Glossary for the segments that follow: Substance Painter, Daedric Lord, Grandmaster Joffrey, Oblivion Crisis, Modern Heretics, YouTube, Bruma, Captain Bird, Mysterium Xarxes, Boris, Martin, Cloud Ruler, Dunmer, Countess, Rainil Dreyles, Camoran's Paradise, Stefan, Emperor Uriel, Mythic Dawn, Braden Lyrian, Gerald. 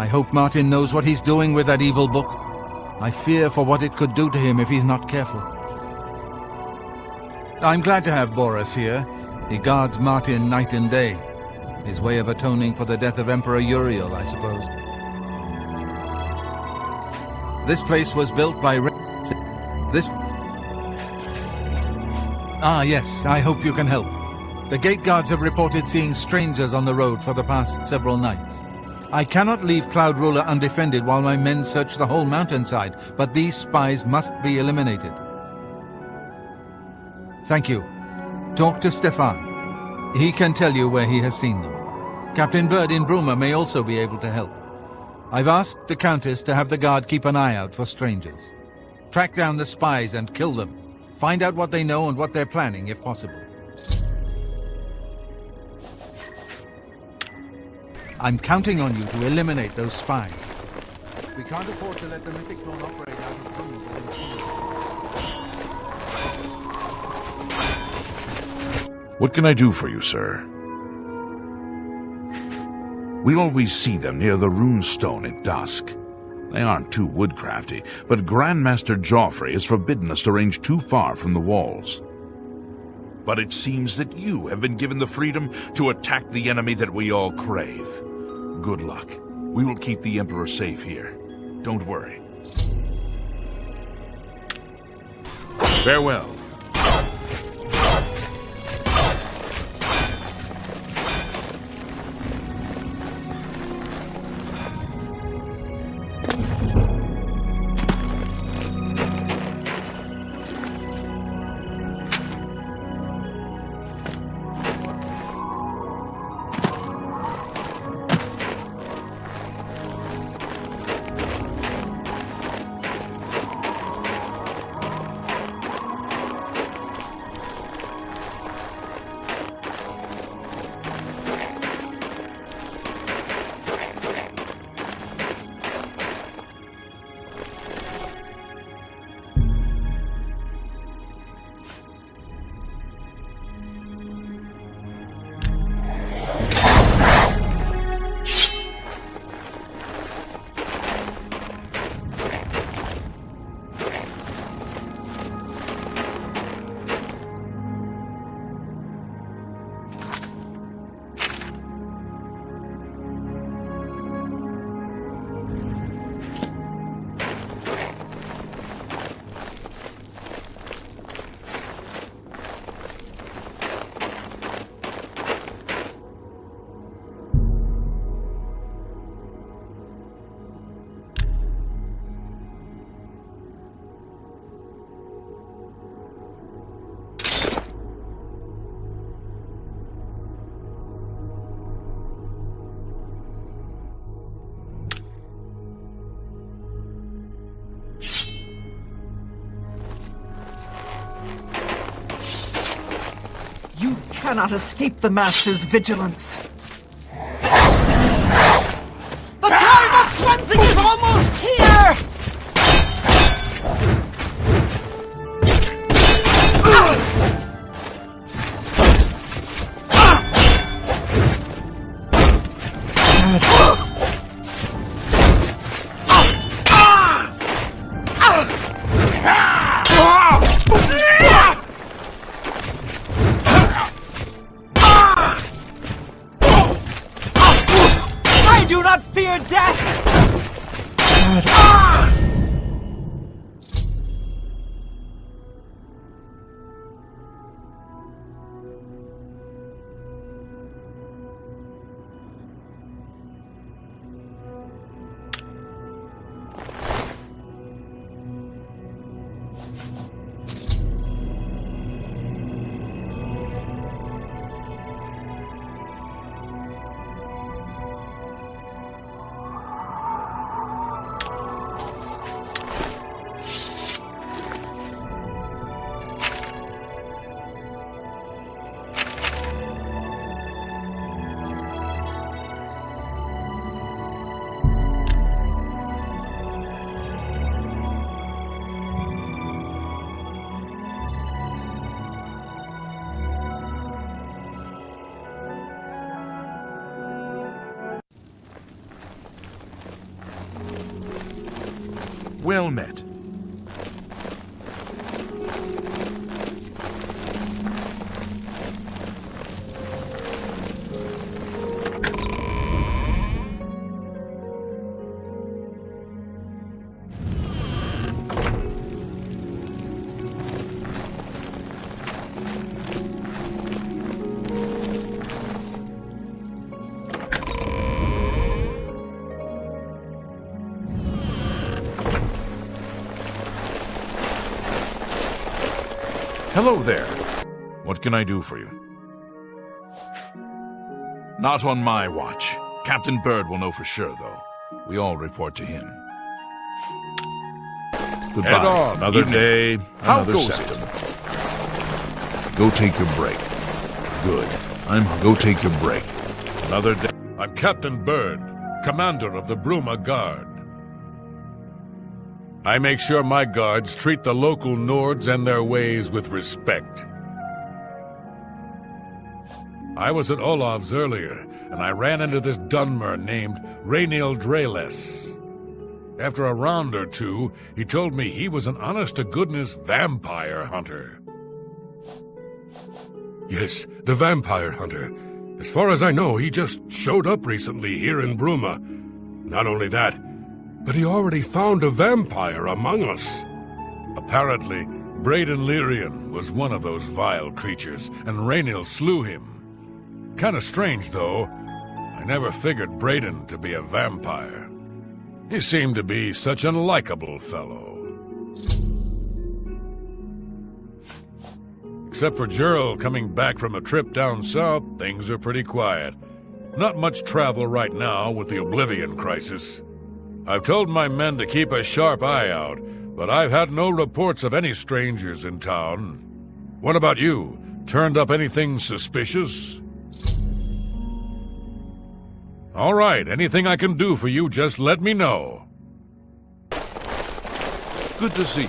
I hope Martin knows what he's doing with that evil book. I fear for what it could do to him if he's not careful. I'm glad to have Boris here. He guards Martin night and day. His way of atoning for the death of Emperor Uriel, I suppose. This place was built by... Ah, yes, I hope you can help. The gate guards have reported seeing strangers on the road for the past several nights. I cannot leave Cloud Ruler undefended while my men search the whole mountainside, but these spies must be eliminated. Thank you. Talk to Stefan. He can tell you where he has seen them. Captain Bird in Bruma may also be able to help. I've asked the Countess to have the guard keep an eye out for strangers. Track down the spies and kill them. Find out what they know and what they're planning, if possible. I'm counting on you to eliminate those spies. We can't afford to let the Mythic Dawn operate out of Bruma. What can I do for you, sir? We always see them near the Runestone at dusk. They aren't too woodcrafty, but Grandmaster Joffrey has forbidden us to range too far from the walls. But it seems that you have been given the freedom to attack the enemy that we all crave. Good luck. We will keep the Emperor safe here. Don't worry. Farewell. I cannot escape the Master's vigilance. The time of cleansing is almost here! Well met. Hello there. What can I do for you? Not on my watch. Captain Bird will know for sure, though. We all report to him. Goodbye. Head on. Another day, another septum. Go take your break. Good. Go take your break. Another day. I'm Captain Bird, commander of the Bruma Guard. I make sure my guards treat the local Nords and their ways with respect. I was at Olaf's earlier, and I ran into this Dunmer named Rainil Dreyles. After a round or two, he told me he was an honest-to-goodness vampire hunter. Yes, the vampire hunter. As far as I know, he just showed up recently here in Bruma. Not only that, but he already found a vampire among us. Apparently, Braden Lyrian was one of those vile creatures, and Rainil slew him. Kinda strange, though. I never figured Braden to be a vampire. He seemed to be such an unlikable fellow. Except for Gerald coming back from a trip down south, things are pretty quiet. Not much travel right now with the Oblivion Crisis. I've told my men to keep a sharp eye out, but I've had no reports of any strangers in town. What about you? Turned up anything suspicious? All right, anything I can do for you, just let me know. Good to see you.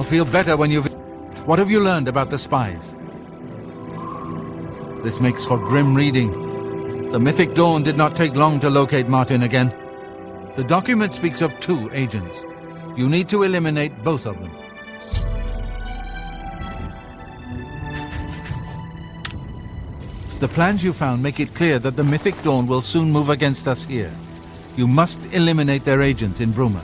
I'll feel better when you've... What have you learned about the spies? This makes for grim reading. The Mythic Dawn did not take long to locate Martin again. The document speaks of 2 agents. You need to eliminate both of them. The plans you found make it clear that the Mythic Dawn will soon move against us here. You must eliminate their agents in Bruma.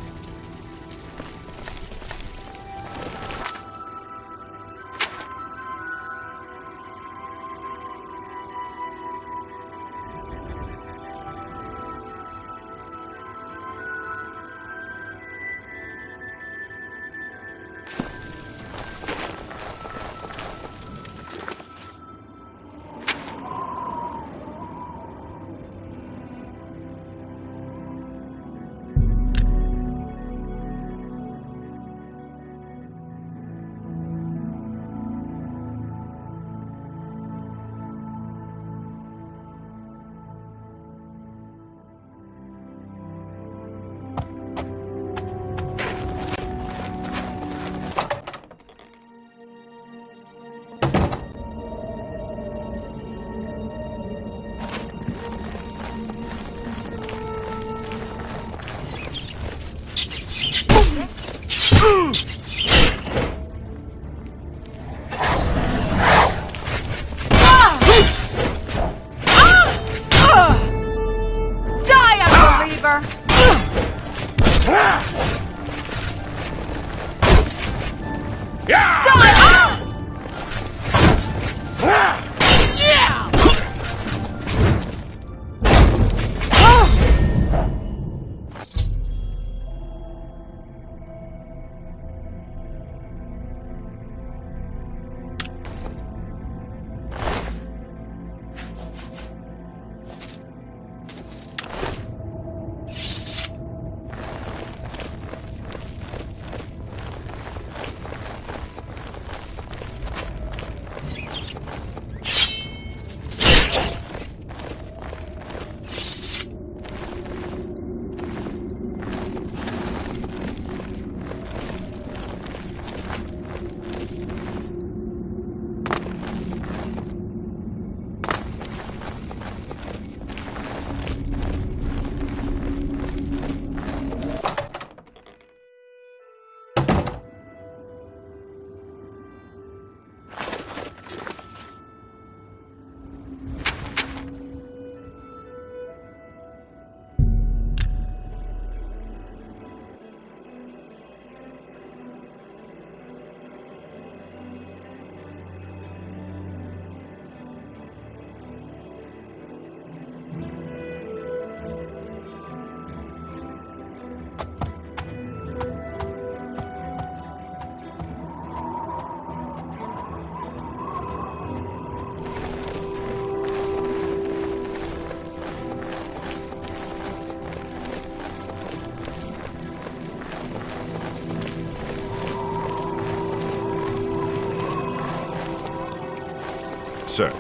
Sir.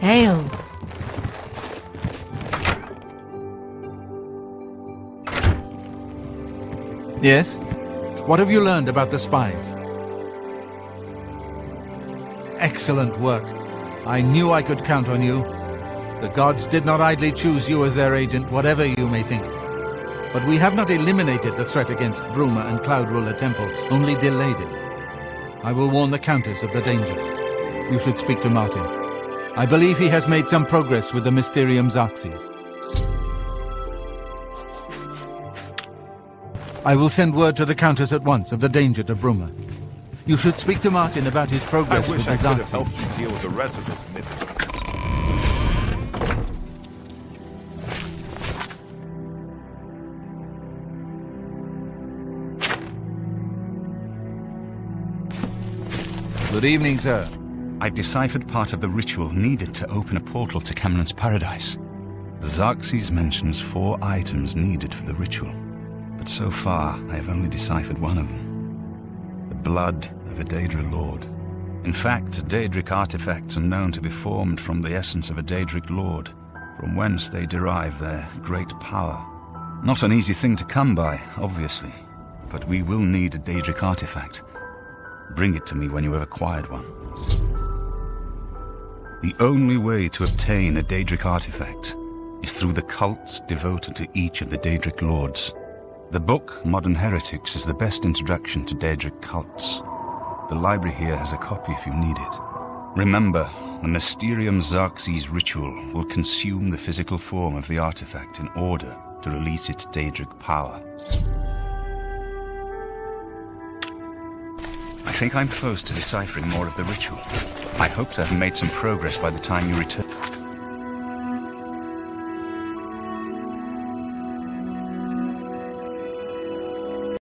Hail. Yes? What have you learned about the spies? Excellent work. I knew I could count on you. The gods did not idly choose you as their agent, whatever you may think. But we have not eliminated the threat against Bruma and Cloud Ruler Temple, only delayed it. I will warn the Countess of the danger. You should speak to Martin. I believe he has made some progress with the Mysterium Xarxes. I will send word to the Countess at once of the danger to Bruma. You should speak to Martin about his progress with the Xarxes. I wish I could have helped you deal with the rest of this myth. Good evening, sir. I've deciphered part of the ritual needed to open a portal to Camoran's Paradise. The Xarxes mentions 4 items needed for the ritual, but so far I have only deciphered one of them. The blood of a Daedric Lord. In fact, Daedric artifacts are known to be formed from the essence of a Daedric Lord, from whence they derive their great power. Not an easy thing to come by, obviously, but we will need a Daedric artifact. Bring it to me when you have acquired one. The only way to obtain a Daedric artifact is through the cults devoted to each of the Daedric Lords. The book, Modern Heretics, is the best introduction to Daedric cults. The library here has a copy if you need it. Remember, the Mysterium Xarxes ritual will consume the physical form of the artifact in order to release its Daedric power. I think I'm close to deciphering more of the ritual. I hope to have made some progress by the time you return.